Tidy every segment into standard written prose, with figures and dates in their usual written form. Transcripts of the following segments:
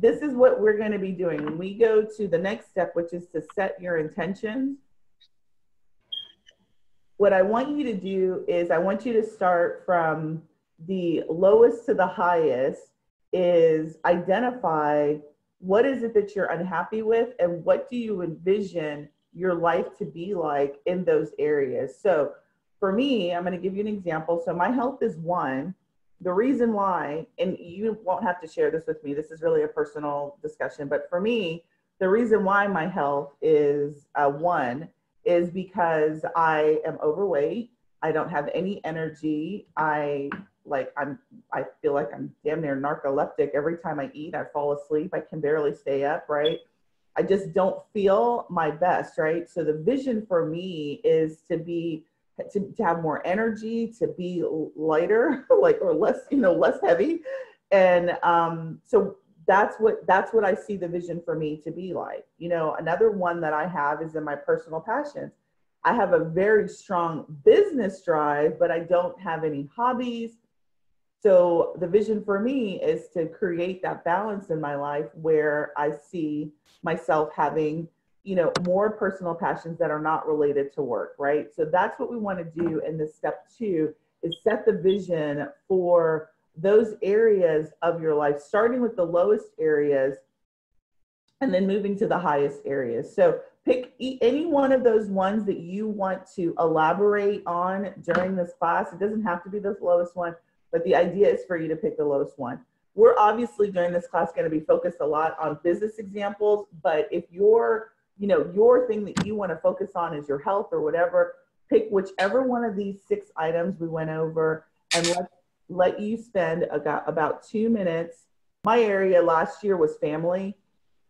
this is what we're going to be doing. When we go to the next step, which is to set your intentions, what I want you to do is I want you to start from the lowest to the highest, is identify what is it that you're unhappy with and what do you envision your life to be like in those areas. So for me, I'm going to give you an example. So my health is one. The reason why, and you won't have to share this with me, this is really a personal discussion, but for me, the reason why my health is one is because I am overweight. I don't have any energy. I feel like I'm damn near narcoleptic. Every time I eat, I fall asleep. I can barely stay up, right? I just don't feel my best, right? So the vision for me is to have more energy, to be lighter, like, or less, you know, less heavy. And so that's what I see the vision for me to be like. You know, another one that I have is in my personal passions. I have a very strong business drive, but I don't have any hobbies. So the vision for me is to create that balance in my life where I see myself having, you know, more personal passions that are not related to work, right? So that's what we want to do in this step two, is set the vision for those areas of your life, starting with the lowest areas and then moving to the highest areas. So pick any one of those ones that you want to elaborate on during this class. It doesn't have to be the lowest one, but the idea is for you to pick the lowest one. We're obviously during this class going to be focused a lot on business examples, but if you're, you know, your thing that you want to focus on is your health or whatever, pick whichever one of these 6 items we went over and let you spend about 2 minutes. My area last year was family.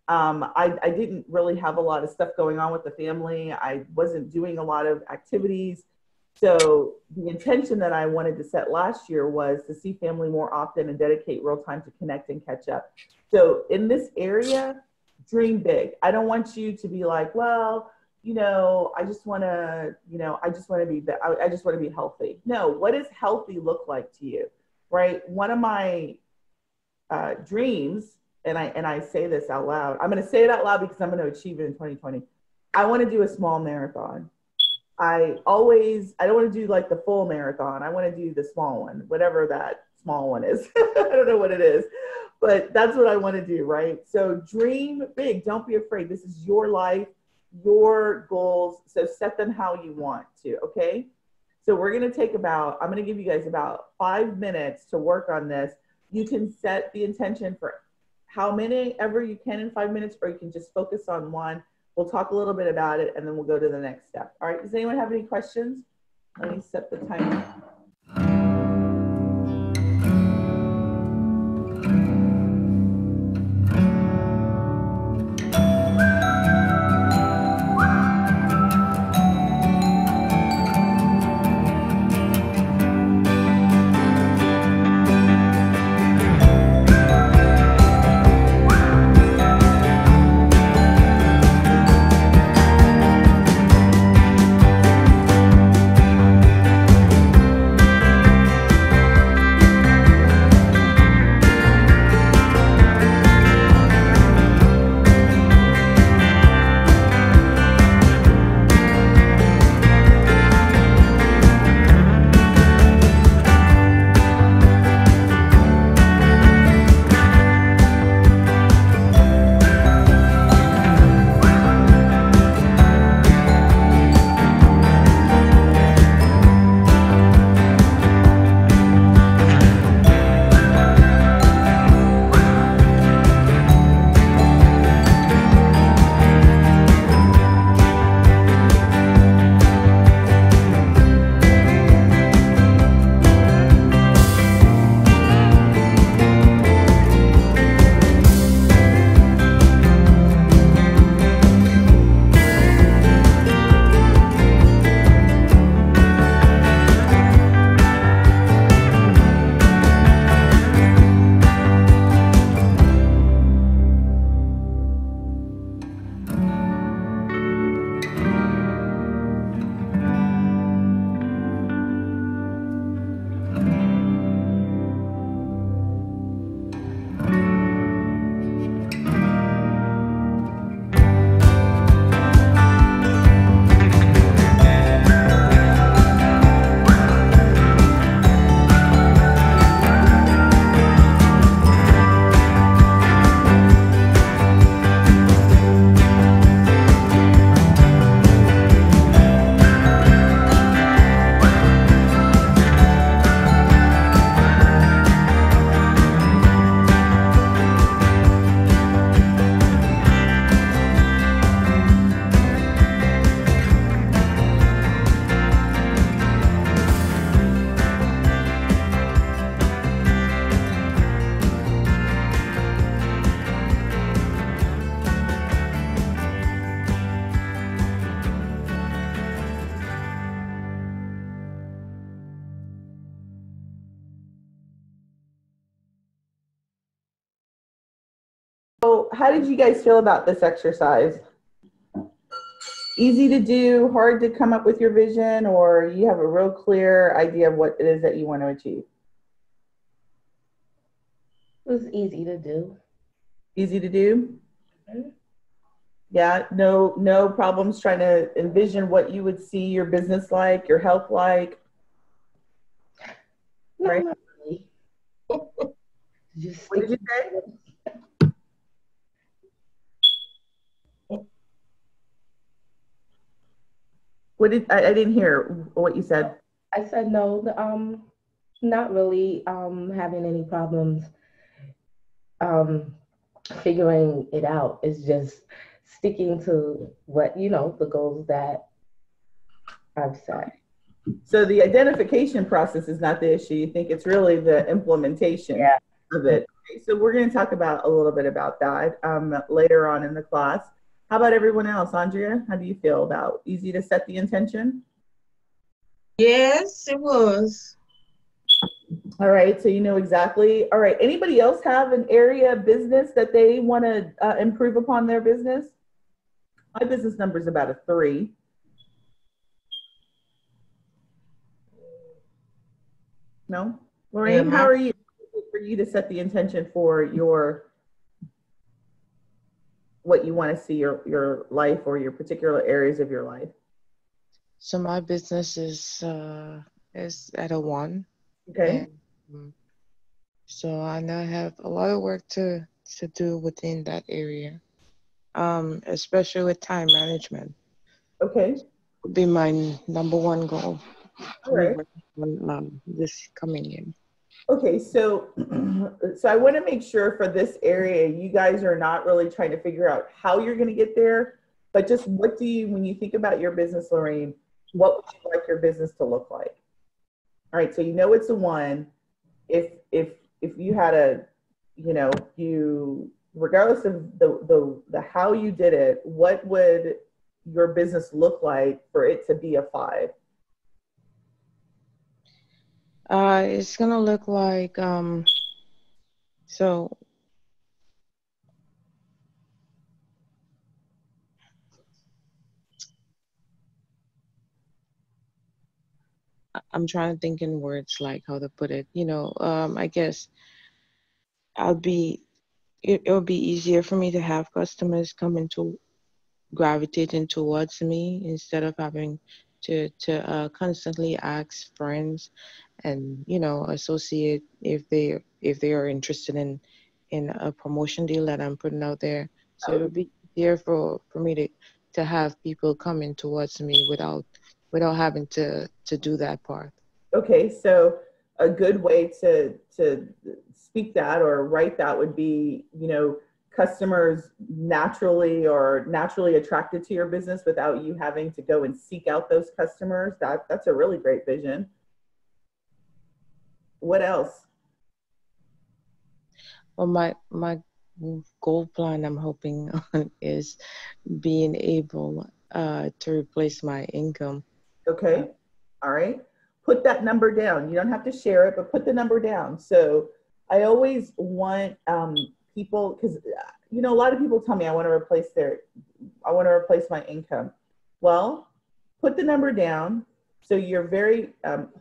I didn't really have a lot of stuff going on with the family. I wasn't doing a lot of activities. So the intention that I wanted to set last year was to see family more often and dedicate real time to connect and catch up. So in this area, dream big. I don't want you to be like, well, you know, I just want to, you know, I just want to be healthy. No, what does healthy look like to you, right? One of my dreams, and I say this out loud, I'm going to say it out loud because I'm going to achieve it in 2020. I want to do a small marathon. I don't want to do like the full marathon. I want to do the small one, whatever that small one is. I don't know what it is, but that's what I want to do, right? So dream big. Don't be afraid. This is your life, your goals. So set them how you want to, okay? So we're going to take I'm going to give you guys about 5 minutes to work on this. You can set the intention for how many ever you can in 5 minutes, or you can just focus on one. We'll talk a little bit about it, and then we'll go to the next step. All right, does anyone have any questions? Let me set the timer. So how did you guys feel about this exercise? Easy to do, hard to come up with your vision, or you have a real clear idea of what it is that you want to achieve? It was easy to do. Easy to do? Yeah, no problems trying to envision what you would see your business like, your health like? No, right? Not really. What did you say? What did, I didn't hear what you said. I said no, not really having any problems figuring it out. It's just sticking to what, you know, the goals that I've set. So the identification process is not the issue. You think it's really the implementation of it. Okay, so we're going to talk about a little bit about that later on in the class. How about everyone else? Andrea, how do you feel about easy to set the intention? Yes, it was. All right, so you know exactly. All right, anybody else have an area of business that they want to improve upon their business? My business number is about a 3. No? Lorraine, how are you for you to set the intention for your what you want to see your life or your particular areas of your life? So my business is at a 1. Okay. And, so I now have a lot of work to do within that area, especially with time management. Okay. Would be my number 1 goal. All right. This coming in. Okay, so I want to make sure for this area, you guys are not really trying to figure out how you're going to get there, but just what do you, when you think about your business, Lorraine, what would you like your business to look like? All right, so you know it's a 1. If you had a, you know, you, regardless of the how you did it, what would your business look like for it to be a 5? It's gonna look like so I'm trying to think in words like how to put it, you know. I guess it would be easier for me to have customers gravitating towards me instead of having to constantly ask friends and, you know, associate if they are interested in a promotion deal that I'm putting out there. So it would be easier for me to have people coming towards me without having to do that part. Okay, so a good way to speak that or write that would be, you know, customers naturally attracted to your business without you having to go and seek out those customers. That's a really great vision. What else? Well, my goal plan I'm hoping on is being able to replace my income. Okay. All right. Put that number down. You don't have to share it, but put the number down. So I always want people, because, you know, a lot of people tell me I want to replace my income. Well, put the number down. So you're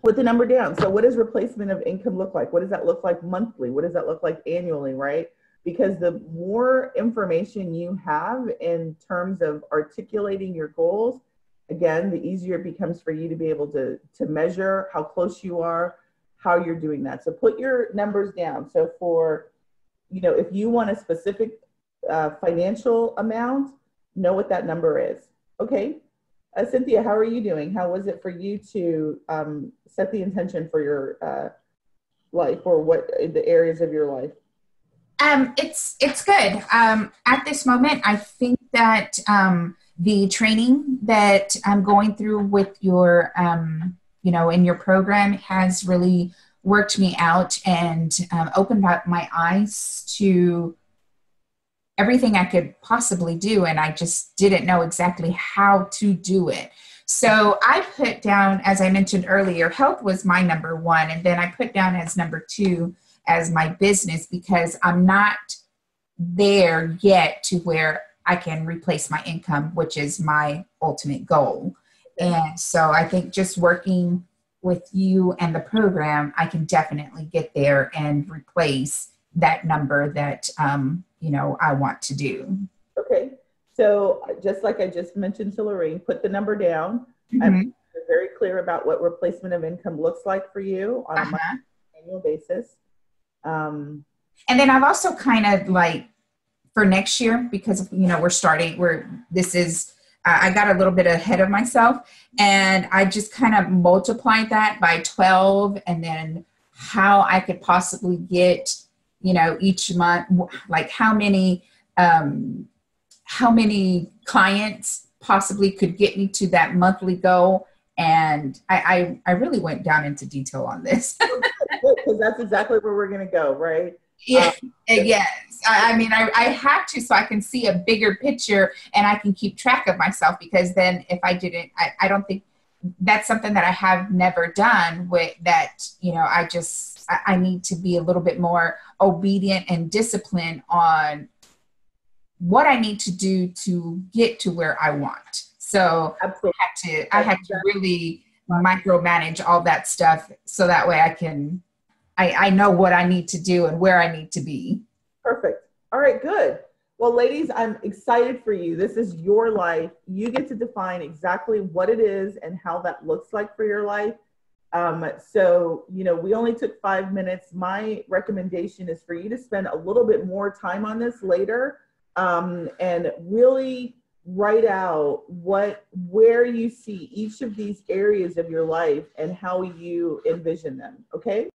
put the number down. So what does replacement of income look like? What does that look like monthly? What does that look like annually, right? Because the more information you have in terms of articulating your goals, again, the easier it becomes for you to be able to measure how close you are, how you're doing that. So put your numbers down. So for, you know, if you want a specific financial amount, know what that number is. Okay. Cynthia, how are you doing? How was it for you to set the intention for your life, or what the areas of your life? It's good. At this moment, I think that the training that I'm going through with your, you know, in your program has really worked me out and opened up my eyes to everything I could possibly do, and I just didn't know exactly how to do it. So I put down, as I mentioned earlier, health was my number 1, and then I put down as number 2 as my business, because I'm not there yet to where I can replace my income, which is my ultimate goal. And so I think just working with you and the program, I can definitely get there and replace that number that, you know, I want to do. Okay. So just like I just mentioned to Lorraine, put the number down. Mm-hmm. I'm very clear about what replacement of income looks like for you on a monthly, annual basis. And then I've also kind of like for next year, because, you know, we're starting I got a little bit ahead of myself, and I just kind of multiplied that by 12, and then how I could possibly get, you know, each month, like how many clients possibly could get me to that monthly goal. And I really went down into detail on this. Because that's exactly where we're going to go, right? Yeah, yes. I mean, I have to, so I can see a bigger picture and I can keep track of myself, because then if I didn't, I don't think that's something that I have never done with that, you know, I need to be a little bit more obedient and disciplined on what I need to do to get to where I want. So absolutely. I had to really micromanage all that stuff. So that way I know what I need to do and where I need to be. Perfect. All right, good. Well, ladies, I'm excited for you. This is your life. You get to define exactly what it is and how that looks like for your life. So, you know, we only took 5 minutes. My recommendation is for you to spend a little bit more time on this later, and really write out where you see each of these areas of your life and how you envision them. Okay?